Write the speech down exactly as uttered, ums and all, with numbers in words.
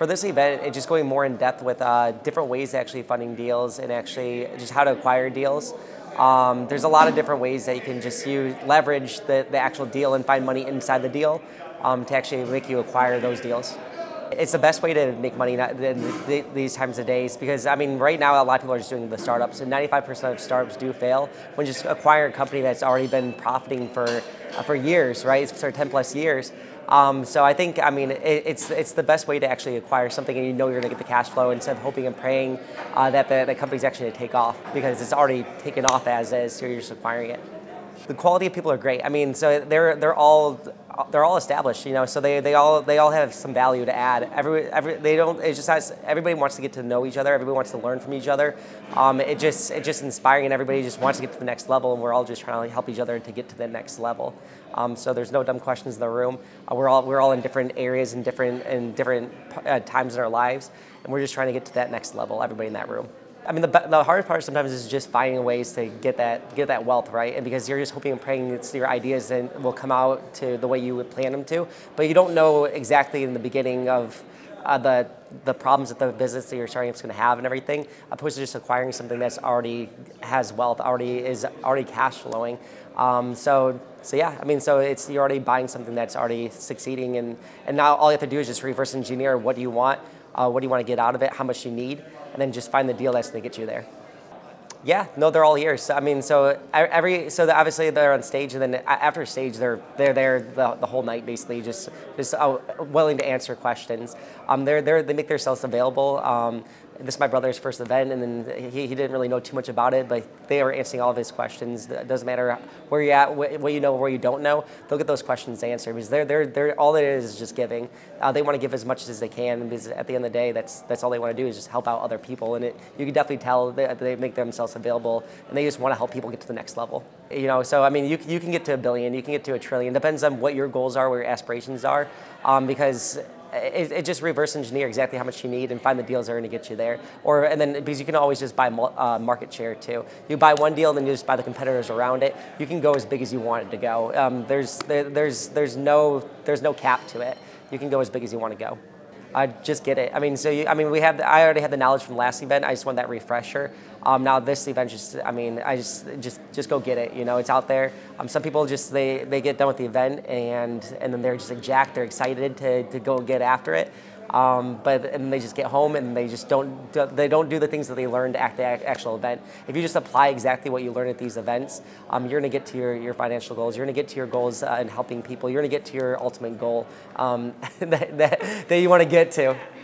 For this event, it's just going more in depth with uh, different ways to actually funding deals and actually just how to acquire deals. Um, there's a lot of different ways that you can just use, leverage the, the actual deal and find money inside the deal um, to actually make you acquire those deals. It's the best way to make money not, th th these times of days because, I mean, right now a lot of people are just doing the startups, and ninety-five percent of startups do fail when you just acquire a company that's already been profiting for, uh, for years, right, for ten plus years. Um, so I think, I mean, it, it's, it's the best way to actually acquire something and you know you're going to get the cash flow instead of hoping and praying uh, that the, the company's actually going to take off because it's already taken off as is, so you're just acquiring it. The quality of people are great. I mean, so they're they're all they're all established, you know. So they, they all they all have some value to add. Every every they don't. It just has, everybody wants to get to know each other. Everybody wants to learn from each other. Um, it just it's just inspiring, and everybody just wants to get to the next level. And we're all just trying to help each other to get to the next level. Um, so there's no dumb questions in the room. Uh, we're all we're all in different areas and different and different uh, times in our lives, and we're just trying to get to that next level. Everybody in that room. I mean, the, the hard part sometimes is just finding ways to get that get that wealth, right? And because you're just hoping and praying that your ideas and will come out to the way you would plan them to, but you don't know exactly in the beginning of uh, the the problems that the business that you're starting is going to have and everything, opposed to just acquiring something that's already has wealth, already is already cash flowing. Um, so so yeah, I mean, so it's you're already buying something that's already succeeding, and and now all you have to do is just reverse engineer what do you want. Uh, what do you want to get out of it? How much you need? And then just find the deal that's going to get you there. Yeah, no, they're all here. So I mean, so every so the, obviously they're on stage, and then after stage, they're they're there the, the whole night basically, just just uh, willing to answer questions. Um, they're they they make themselves available. Um, this is my brother's first event, and then he, he didn't really know too much about it, but they are answering all of his questions. It doesn't matter where you're at, what you know, where you don't know, they'll get those questions answered because they're, they're, they're, all it is is just giving. Uh, they want to give as much as they can because at the end of the day, that's, that's all they want to do is just help out other people, and it, you can definitely tell they, they make themselves available, and they just want to help people get to the next level. You know, so I mean, you, you can get to a billion, you can get to a trillion, depends on what your goals are, what your aspirations are, um, because It, it just reverse engineer exactly how much you need and find the deals that are going to get you there. Or and then because you can always just buy uh, market share too. You buy one deal, then you just buy the competitors around it. You can go as big as you want it to go. Um, there's there, there's there's no there's no cap to it. You can go as big as you want to go. I just get it. I mean, so you, I mean, we have. The, I already had the knowledge from last event. I just want that refresher. Um, now this event, just I mean, I just just just go get it. You know, it's out there. Um, some people just they they get done with the event and and then they're just like jacked. They're excited to to go get after it. Um, but and they just get home and they just don't they don't do the things that they learned at the actual event. If you just apply exactly what you learn at these events, um, you're going to get to your, your financial goals. You're going to get to your goals uh, in helping people. You're going to get to your ultimate goal um, that, that, that you want to get to.